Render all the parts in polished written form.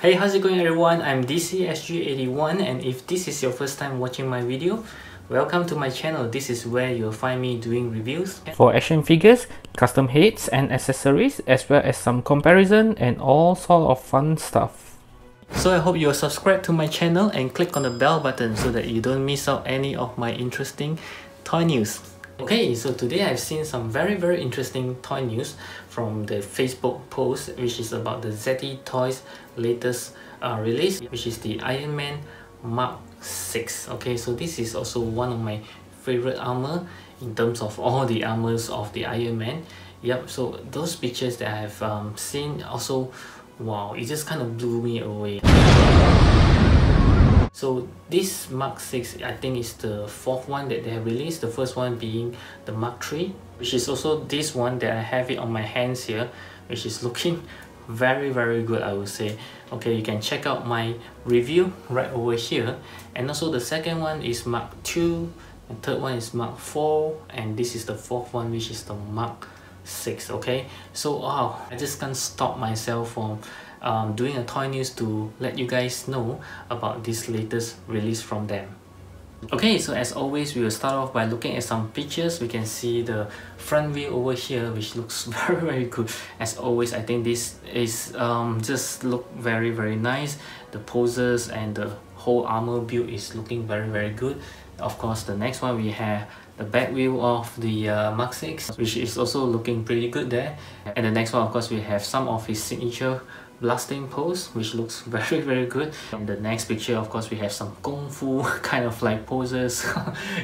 Hey, how's it going everyone? I'm DCSG81, and if this is your first time watching my video, welcome to my channel. This is where you'll find me doing reviews for action figures, custom heads and accessories, as well as some comparison and all sort of fun stuff. So I hope you'll subscribe to my channel and click on the bell button so that you don't miss out any of my interesting toy news. Okay, so today I've seen some very interesting toy news from the Facebook post, which is about the ZD Toys latest release, which is the Iron Man Mark 6. Okay, so this is also one of my favorite armor in terms of all the armors of the Iron Man. Yep, so those pictures that I've seen also, wow, it just kind of blew me away. So this Mark 6, I think, is the fourth one that they have released, the first one being the Mark 3, which is also this one that I have it on my hands here, which is looking very good, I would say. Okay, you can check out my review right over here. And also the second one is Mark 2, the third one is Mark 4, and this is the fourth one, which is the Mark 6, okay? So wow, I just can't stop myself from doing a toy news to let you guys know about this latest release from them. Okay, so as always, we will start off by looking at some pictures. We can see the front view over here, which looks very good. As always, I think this is just look very nice. The poses and the whole armor build is looking very good. Of course, the next one we have the back view of the Mark 6, which is also looking pretty good there. And the next one, of course, we have some of his signature blasting pose, which looks very good. In the next picture, of course, we have some kung fu kind of like poses.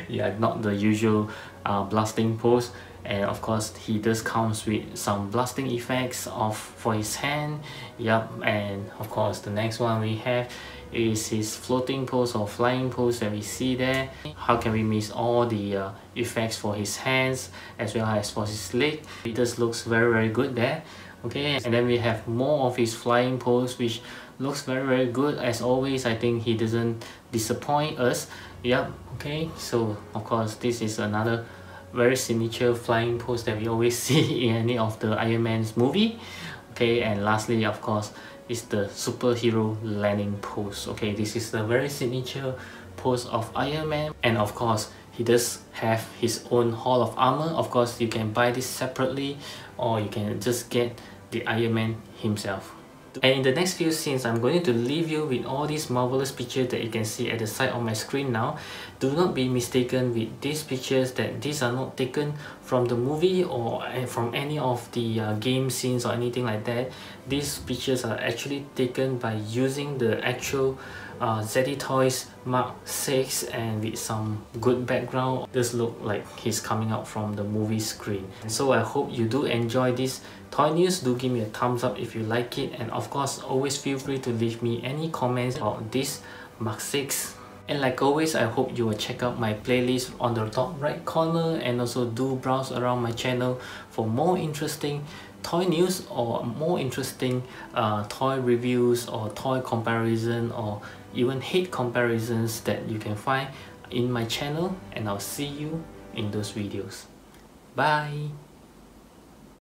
Yeah, not the usual blasting pose. And of course, he does comes with some blasting effects for his hand. Yep, and of course, the next one we have is his floating pose or flying pose that we see there. How can we miss all the effects for his hands as well as for his leg? It just looks very good there. Okay, and then we have more of his flying pose, which looks very good. As always, I think he doesn't disappoint us. Yep, okay, so of course, this is another very signature flying pose that we always see in any of the Iron Man's movie. Okay, and lastly, of course, is the superhero landing pose. Okay, this is the very signature pose of Iron Man, and of course, he does have his own Hall of Armor. Of course, you can buy this separately, or you can just get the Iron Man himself. And in the next few scenes, I'm going to leave you with all these marvelous pictures that you can see at the side of my screen now. Do not be mistaken with these pictures that these are not taken from the movie or from any of the game scenes or anything like that. These pictures are actually taken by using the actual ZD Toys Mark 6, and with some good background, this look like he's coming out from the movie screen. And so I hope you do enjoy this toy news. Do give me a thumbs up if you like it, and of course, always feel free to leave me any comments about this Mark 6. And like always, I hope you will check out my playlist on the top right corner, and also do browse around my channel for more interesting toy news or more interesting toy reviews or toy comparison or even head comparisons that you can find in my channel, and I'll see you in those videos. Bye!